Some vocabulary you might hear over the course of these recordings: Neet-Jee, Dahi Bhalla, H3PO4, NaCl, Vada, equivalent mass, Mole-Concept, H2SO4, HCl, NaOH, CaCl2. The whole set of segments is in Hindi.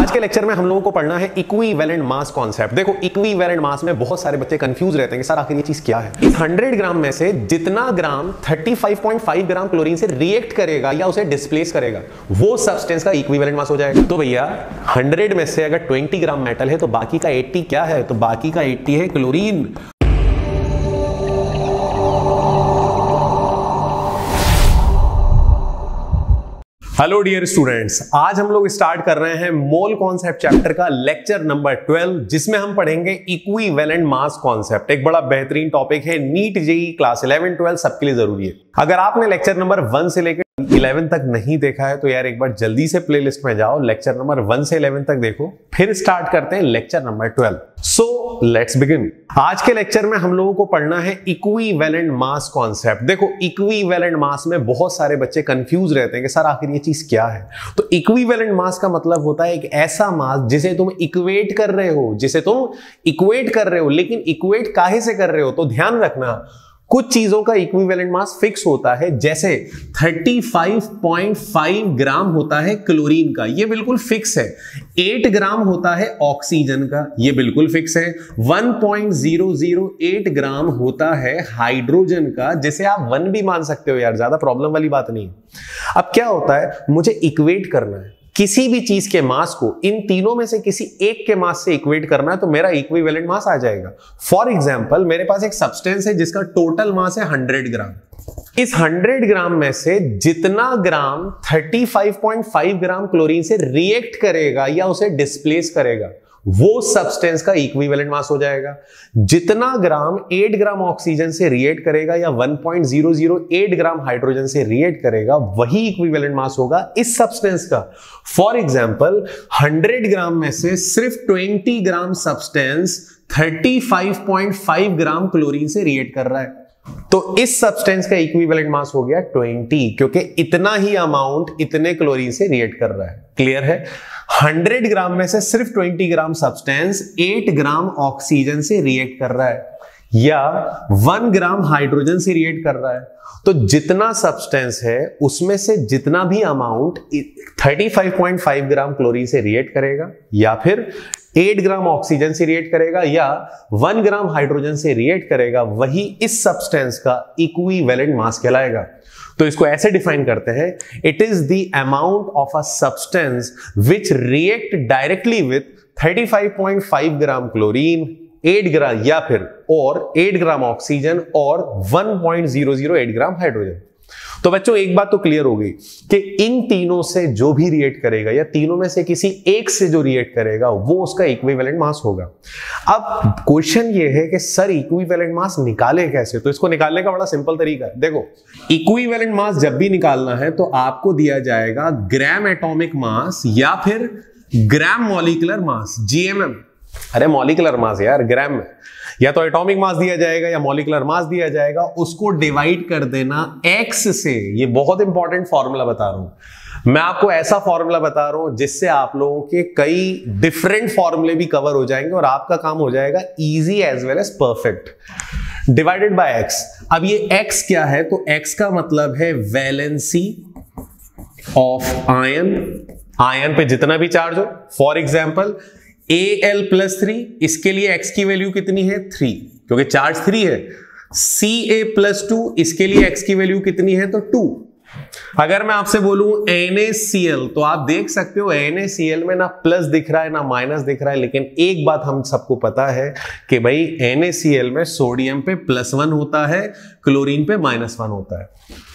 आज के लेक्चर में हम लोगों को पढ़ना है इक्विवेलेंट मास कॉन्सेप्ट। देखो इक्विवेलेंट मास में बहुत सारे बच्चे कंफ्यूज रहते हैं कि सर आखिर ये चीज क्या है। इस 100 ग्राम में से जितना ग्राम 35.5 ग्राम क्लोरीन से रिएक्ट करेगा या उसे डिस्प्लेस करेगा वो सब्सटेंस का इक्विवेलेंट मास हो जाएगा। तो भैया 100 में से अगर 20 ग्राम मेटल है तो बाकी का 80 क्या है? तो बाकी का 80 है क्लोरीन। हेलो डियर स्टूडेंट्स, आज हम लोग स्टार्ट कर रहे हैं मोल कॉन्सेप्ट चैप्टर का लेक्चर नंबर 12, जिसमें हम पढ़ेंगे इक्विवेलेंट मास कॉन्सेप्ट। एक बड़ा बेहतरीन टॉपिक है, नीट जेई क्लास 11 12 सबके लिए जरूरी है। अगर आपने लेक्चर नंबर 1 से लेकर 11 तक नहीं देखा है तो यार एक बार जल्दी से प्लेलिस्ट में जाओ, लेक्चर नंबर 1 से 11 तक देखो, फिर स्टार्ट करते हैं lecture number 12। So let's begin. आज के लेक्चर में हम लोगों को पढ़ना है इक्विवेलेंट मास कॉन्सेप्ट। देखो इक्विवेलेंट मास में बहुत सारे बच्चे कंफ्यूज रहते हैं कि सर आखिर ये चीज क्या है। तो इक्विवेलेंट मास का मतलब होता है एक ऐसा मास जिसे तुम इक्वेट कर रहे हो, लेकिन इक्वेट काहे से कर रहे हो? तो ध्यान रखना, कुछ चीजों का इक्विवेलेंट मास फिक्स होता है, जैसे 35.5 ग्राम होता है क्लोरीन का, ये बिल्कुल फिक्स है। 8 ग्राम होता है ऑक्सीजन का, ये बिल्कुल फिक्स है। 1.008 ग्राम होता है हाइड्रोजन का, जिसे आप 1 भी मान सकते हो यार, ज्यादा प्रॉब्लम वाली बात नहीं है। अब क्या होता है, मुझे इक्वेट करना है किसी भी चीज के मास को, इन तीनों में से किसी एक के मास से इक्वेट करना है तो मेरा इक्विवेलेंट मास आ जाएगा। फॉर एग्जाम्पल, मेरे पास एक सब्सटेंस है जिसका टोटल मास है 100 ग्राम। इस 100 ग्राम में से जितना ग्राम 35.5 ग्राम क्लोरीन से रिएक्ट करेगा या उसे डिस्प्लेस करेगा वो सब्सटेंस का इक्विवेलेंट मास हो जाएगा। जितना ग्राम 8 ग्राम ऑक्सीजन से रिएक्ट करेगा या 1.008 ग्राम हाइड्रोजन से रिएक्ट करेगा वही इक्विवेलेंट मास होगा इस सब्सटेंस का। फॉर एग्जांपल, 100 ग्राम में से सिर्फ 20 ग्राम सब्सटेंस 35.5 ग्राम क्लोरीन से रिएक्ट कर रहा है तो इस सब्सटेंस का इक्विवेलेंट मास हो गया 20, क्योंकि इतना ही अमाउंट इतने क्लोरीन से रिएक्ट कर रहा है। क्लियर है? 100 ग्राम में से सिर्फ 20 ग्राम सब्सटेंस 8 ग्राम ऑक्सीजन से रिएक्ट कर रहा है या 1 ग्राम हाइड्रोजन से रिएक्ट कर रहा है तो जितना सब्सटेंस है उसमें से जितना भी अमाउंट 35.5 ग्राम क्लोरीन से रिएक्ट करेगा या फिर 8 ग्राम ऑक्सीजन से रिएक्ट करेगा या 1 ग्राम हाइड्रोजन से रिएक्ट करेगा वही इस सब्सटेंस का इक्विवेलेंट मास कहलाएगा। तो इसको ऐसे डिफाइन करते हैं, it is the amount of a substance which react directly with 35.5 gram chlorine, 8 gram या फिर और 8 ग्राम ऑक्सीजन और 1.008 ग्राम हाइड्रोजन। तो बच्चों एक बात तो क्लियर हो गई कि इन तीनों से जो भी रिएक्ट करेगा या तीनों में से किसी एक से जो रिएक्ट करेगा वो उसका इक्विवेलेंट मास होगा। अब क्वेश्चन ये है कि सर इक्विवेलेंट मास निकाले कैसे? तो इसको निकालने का बड़ा सिंपल तरीका है। देखो इक्विवेलेंट मास जब भी निकालना है तो आपको दिया जाएगा ग्राम एटॉमिक मास या फिर ग्राम मॉलिक्यूलर मास, जीएमएम। अरे मॉलिक्यूलर मास यार, ग्राम में या तो एटॉमिक मास दिया जाएगा या मॉलिक्यूलर मास दिया जाएगा, उसको डिवाइड कर देना x से। ये बहुत इंपॉर्टेंट फॉर्मूला बता रहा हूं मैं आपको, ऐसा फॉर्मूला बता रहा हूं जिससे आप लोगों के कई डिफरेंट फॉर्मूले भी कवर हो जाएंगे और आपका काम हो जाएगा easy as well as perfect. Divided by x. अब ये एक्स क्या है? तो एक्स का मतलब है वैलेंसी ऑफ आयन, आयन पे जितना भी चार्ज हो। फॉर एग्जाम्पल Al+3, इसके लिए x की वैल्यू कितनी है? 3, क्योंकि चार्ज 3 है। Ca+2, इसके लिए x की वैल्यू कितनी है? तो 2। अगर मैं आपसे बोलूं NaCl, तो आप देख सकते हो NaCl में ना प्लस दिख रहा है ना माइनस दिख रहा है, लेकिन एक बात हम सबको पता है कि भाई NaCl में सोडियम पे +1 होता है, क्लोरीन पे -1 होता है।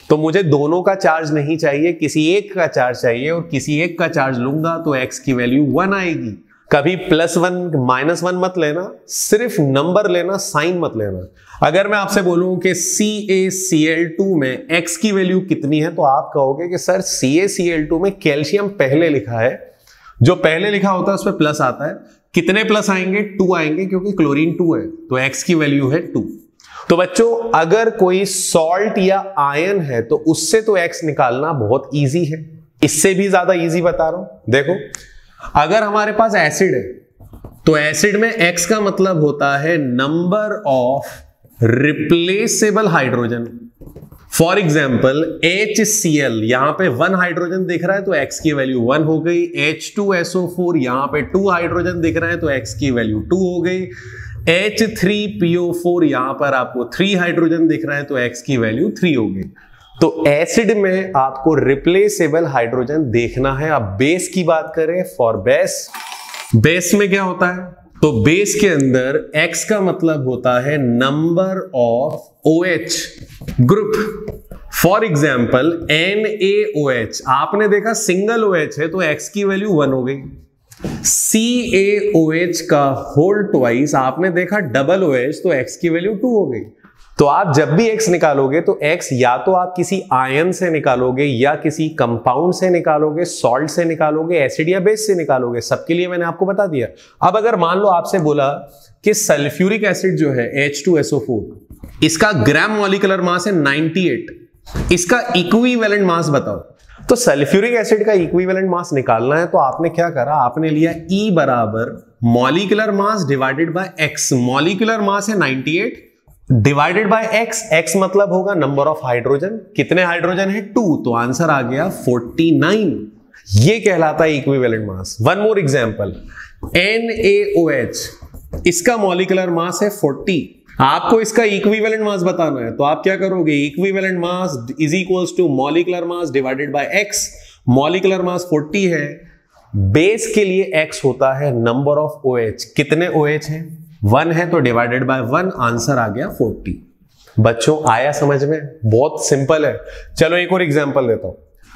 तो मुझे दोनों का चार्ज नहीं चाहिए, किसी एक का चार्ज चाहिए और किसी एक का चार्ज लूंगा तो x की वैल्यू 1 आएगी। कभी +1 -1 मत लेना, सिर्फ नंबर लेना, साइन मत लेना। अगर मैं आपसे बोलूं कि CaCl2 में x की वैल्यू कितनी है तो आप कहोगे कि सर CaCl2 में कैल्शियम पहले लिखा है, जो पहले लिखा होता है उस पर प्लस आता है। कितने प्लस आएंगे? 2 आएंगे, क्योंकि क्लोरीन 2 है तो x की वैल्यू है 2। तो बच्चों अगर कोई सॉल्ट या आयन है तो उससे तो x निकालना बहुत ईजी है, इससे भी ज्यादा ईजी बता रहा हूं। देखो अगर हमारे पास एसिड है तो एसिड में x का मतलब होता है number of replaceable hydrogen. For example HCl यहां पे 1 हाइड्रोजन दिख रहा है तो x की वैल्यू 1 हो गई। H2SO4 यहां पे 2 हाइड्रोजन दिख रहा है तो x की वैल्यू 2 हो गई। H3PO4 यहां पर आपको 3 हाइड्रोजन दिख रहा है तो x की वैल्यू 3 हो गई। तो एसिड में आपको रिप्लेसेबल हाइड्रोजन देखना है। आप बेस की बात करें, फॉर बेस में क्या होता है तो बेस के अंदर x का मतलब होता है number of OH group. For example NaOH आपने देखा सिंगल OH है तो x की वैल्यू 1 हो गई। CaOH का होल ट्वाइस आपने देखा डबल OH तो x की वैल्यू 2 हो गई। तो आप जब भी x निकालोगे तो x या तो आप किसी आयन से निकालोगे या किसी कंपाउंड से निकालोगे, सॉल्ट से निकालोगे, एसिड या बेस से निकालोगे। सबके लिए मैंने आपको बता दिया। अब अगर मान लो आपसे बोला कि सल्फ्यूरिक एसिड जो है H2SO4 इसका ग्राम मॉलिक्यूलर मास है 98, इसका इक्विवेलेंट मास बताओ। तो सल्फ्यूरिक एसिड का इक्विवेलेंट मास निकालना है तो आपने क्या करा, आपने लिया E बराबर molecular mass divided by x। Molecular mass है 98 डिवाइडेड बाय x, x मतलब होगा नंबर ऑफ हाइड्रोजन, कितने हाइड्रोजन है 2, तो आंसर आ गया 49। ये कहलाता है equivalent mass. One more example NaOH इसका मॉलिक्यूलर मास है 40, आपको इसका इक्विवेलेंट मास बताना है तो आप क्या करोगे, equivalent mass is equals to molecular mass divided by x। Molecular mass 40 है, बेस के लिए x होता है नंबर ऑफ OH, कितने OH हैं 1 है तो डिवाइडेड बाय 1, आंसर आ गया 40। बच्चों आया समझ में, बहुत सिंपल है। चलो एक और एग्जांपल देता हूं।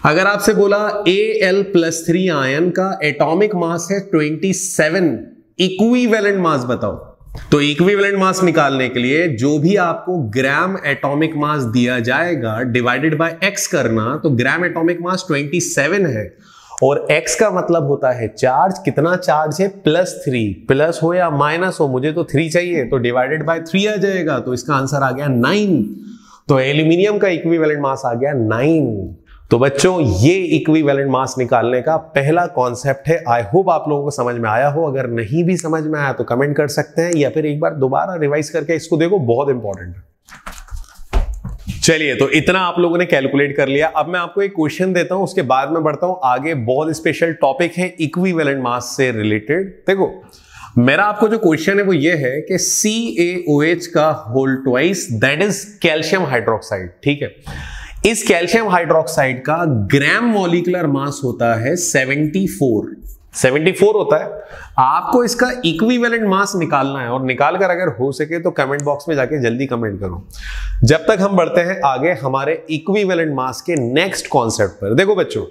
अगर आपसे बोला Al+3 आयन का एटॉमिक मास है 27, इक्विवेलेंट मास बताओ। तो इक्विवेलेंट मास निकालने के लिए जो भी आपको ग्राम एटॉमिक मास दिया जाएगा डिवाइडेड बाय x करना, तो ग्राम एटॉमिक मास 27 है और x का मतलब होता है चार्ज, कितना चार्ज है +3, प्लस हो या माइनस हो मुझे तो 3 चाहिए तो डिवाइडेड बाय 3 आ जाएगा तो इसका आंसर आ गया 9। तो एल्यूमिनियम का इक्विवेलेंट मास आ गया 9। तो बच्चों ये इक्विवेलेंट मास निकालने का पहला कॉन्सेप्ट है। आई होप आप लोगों को समझ में आया हो। अगर नहीं भी समझ में आया तो कमेंट कर सकते हैं या फिर एक बार दोबारा रिवाइज करके इसको देखो, बहुत इंपॉर्टेंट है। चलिए तो इतना आप लोगों ने कैलकुलेट कर लिया। अब मैं आपको एक क्वेश्चन देता हूं, उसके बाद में बढ़ता हूं आगे। बहुत स्पेशल टॉपिक है इक्विवेलेंट मास से रिलेटेड। देखो मेरा आपको जो क्वेश्चन है वो ये है कि CaOH का whole twice that is calcium hydroxide, ठीक है, इस कैल्शियम हाइड्रोक्साइड का ग्राम मॉलिक्यूलर मास होता है 74 होता है। आपको इसका इक्विवेलेंट मास निकालना है और निकालकर अगर हो सके तो कमेंट बॉक्स में जाके जल्दी कमेंट करो। जब तक हम बढ़ते हैं आगे हमारे इक्विवेलेंट मास के नेक्स्ट कॉन्सेप्ट पर। देखो बच्चों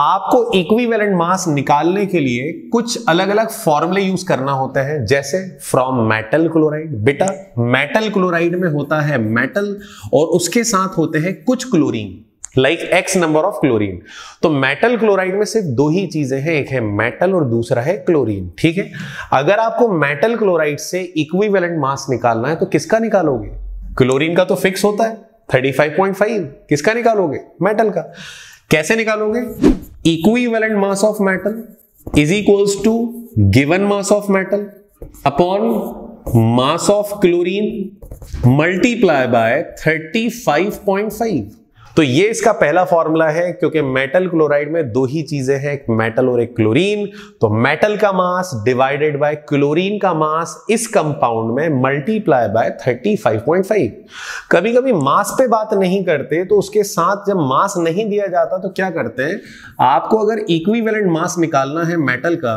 आपको इक्विवेलेंट मास निकालने के लिए कुछ अलग अलग फॉर्मूले यूज करना होता है, जैसे फ्रॉम मेटल क्लोराइड। बेटा मेटल क्लोराइड में होता है मेटल और उसके साथ होते हैं कुछ chlorine, like x number of chlorine. तो मेटल क्लोराइड में सिर्फ 2 ही चीजें हैं, एक है मेटल और दूसरा है क्लोरीन, ठीक है। अगर आपको मेटल क्लोराइड से इक्विवेलेंट मास निकालना है तो किसका निकालोगे, क्लोरीन का तो फिक्स होता है 35.5, किसका निकालोगे मेटल का। कैसे निकालोगे, equivalent mass of metal is equals to given mass of metal upon mass of chlorine multiply by 35.5। तो ये इसका पहला फॉर्मूला है, क्योंकि मेटल क्लोराइड में 2 ही चीजें हैं, एक मेटल और एक क्लोरीन। तो मेटल का मास डिवाइडेड बाय क्लोरीन का मास इस कंपाउंड में मल्टीप्लाई बाय 35.5। कभी कभी मास पे बात नहीं करते तो उसके साथ जब मास नहीं दिया जाता तो क्या करते हैं, आपको अगर इक्विवेलेंट मास निकालना है मेटल का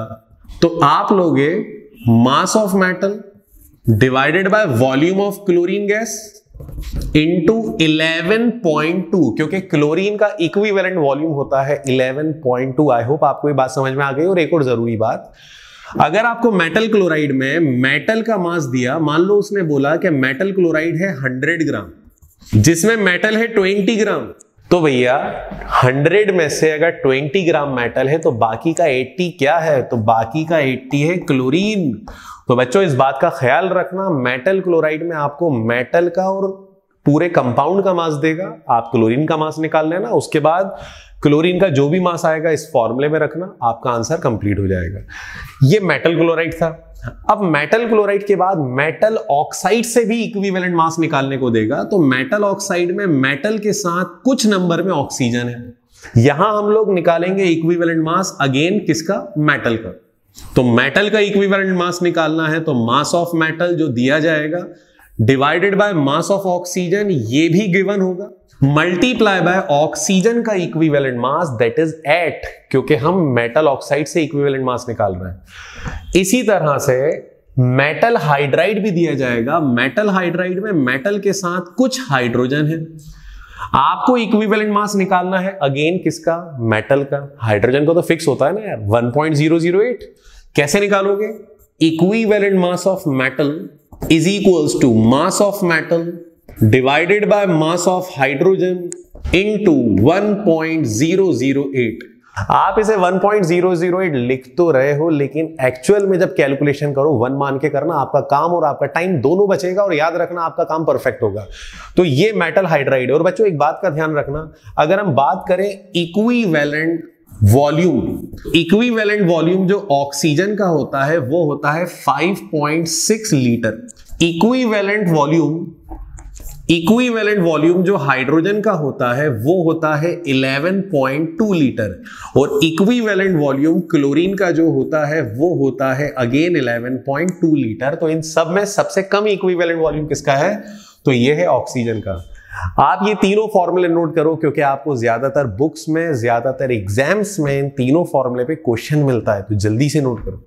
तो आप लोगे mass of metal divided by volume of chlorine gas into 11.2, क्योंकि क्लोरीन का इक्विवेलेंट वॉल्यूम होता है 11.2। आई होप आपको ये बात समझ में आ गई। और एक और जरूरी बात, अगर आपको मेटल क्लोराइड में मेटल का मास दिया, मान लो उसने बोला कि मेटल क्लोराइड है 100 ग्राम जिसमें मेटल है 20 ग्राम, तो भैया 100 में से अगर 20 ग्राम मेटल है तो बाकी का 80 क्या है, तो बाकी का 80 है क्लोरीन। तो बच्चों इस बात का ख्याल रखना, मेटल क्लोराइड में आपको मेटल का और पूरे कंपाउंड का मास देगा, आप क्लोरीन का मास निकाल लेना, उसके बाद क्लोरीन का जो भी मास आएगा इस फॉर्मूले में रखना, आपका आंसर कंप्लीट हो जाएगा। ये मेटल क्लोराइड था। अब मेटल क्लोराइड के बाद मेटल ऑक्साइड से भी इक्विवेलेंट मास निकालने को देगा। तो मेटल ऑक्साइड में मेटल के साथ कुछ नंबर में ऑक्सीजन है, यहां हम लोग निकालेंगे इक्विवेलेंट मास अगेन किसका, मेटल का। तो मेटल का इक्विवेलेंट मास निकालना है तो मास ऑफ मेटल जो दिया जाएगा divided by mass of oxygen, ये भी गिवन होगा, मल्टीप्लाई बाय ऑक्सीजन का equivalent mass that is eight, क्योंकि हम मेटल ऑक्साइड से इक्विवेलेंट मास निकाल रहे हैं। इसी तरह से मेटल हाइड्राइड भी दिया जाएगा, मेटल हाइड्राइड में मेटल के साथ कुछ हाइड्रोजन है, आपको इक्विवेलेंट मास निकालना है अगेन किसका, मेटल का। हाइड्रोजन का तो फिक्स होता है ना यार 1.008, कैसे निकालोगे, equivalent mass of metal is equals to mass of metal divided by mass of hydrogen into 1.008। आप इसे 1.008 लिख तो रहे हो, लेकिन एक्चुअल में जब कैलकुलेशन करो 1 मान के करना, आपका काम और आपका टाइम दोनों बचेगा और याद रखना आपका काम परफेक्ट होगा। तो ये मेटल हाइड्राइड है। और बच्चों एक बात का ध्यान रखना, अगर हम बात करें इक्विवेलेंट वॉल्यूम, इक्विवेलेंट वॉल्यूम जो ऑक्सीजन का होता है वो होता है 5.6 लीटर। इक्विवेलेंट वॉल्यूम जो हाइड्रोजन का होता है वो होता है 11.2 लीटर, और इक्विवेलेंट वॉल्यूम क्लोरीन का जो होता है वो होता है अगेन 11.2 लीटर। तो इन सब में सबसे कम इक्विवेलेंट वॉल्यूम किसका है, तो ये है ऑक्सीजन का। आप ये तीनों फॉर्मूले नोट करो, क्योंकि आपको ज्यादातर बुक्स में, ज्यादातर एग्जाम्स में इन तीनों फॉर्मूले पे क्वेश्चन मिलता है, तो जल्दी से नोट करो।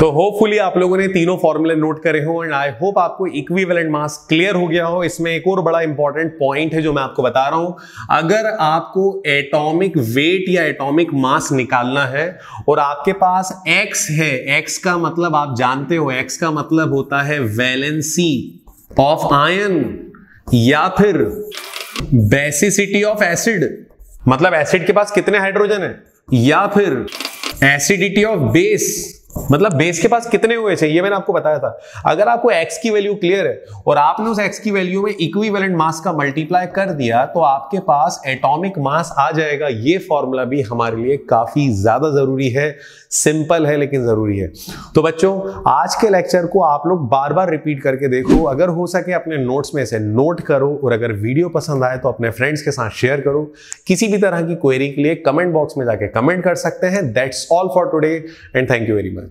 तो होपफुली आप लोगों ने तीनों फॉर्मूले नोट करे हो एंड आई होप आपको इक्विवेलेंट मास क्लियर हो गया हो। इसमें एक और बड़ा इंपॉर्टेंट पॉइंट है जो मैं आपको बता रहा हूं, अगर आपको एटॉमिक वेट या एटॉमिक मास निकालना है और आपके पास x है, x का मतलब आप जानते हो, x का मतलब होता है वैलेंसी ऑफ आयन या फिर बेसिसिटी ऑफ एसिड, मतलब एसिड के पास कितने हाइड्रोजन है, या फिर एसिडिटी ऑफ बेस, मतलब बेस के पास कितने हुए थे, ये मैंने आपको बताया था। अगर आपको x की वैल्यू क्लियर है और आपने उस x की वैल्यू में इक्विवेलेंट मास का मल्टीप्लाई कर दिया, तो आपके पास एटॉमिक मास आ जाएगा। ये फॉर्मूला भी हमारे लिए काफी ज्यादा जरूरी है, सिंपल है लेकिन जरूरी है। तो बच्चों आज के लेक्चर को आप लोग बार बार रिपीट करके देखो, अगर हो सके अपने नोट्स में से नोट करो, और अगर वीडियो पसंद आए तो अपने फ्रेंड्स के साथ शेयर करो। किसी भी तरह की क्वेरी के लिए कमेंट बॉक्स में जाके कमेंट कर सकते हैं। That's all for today and thank you very much.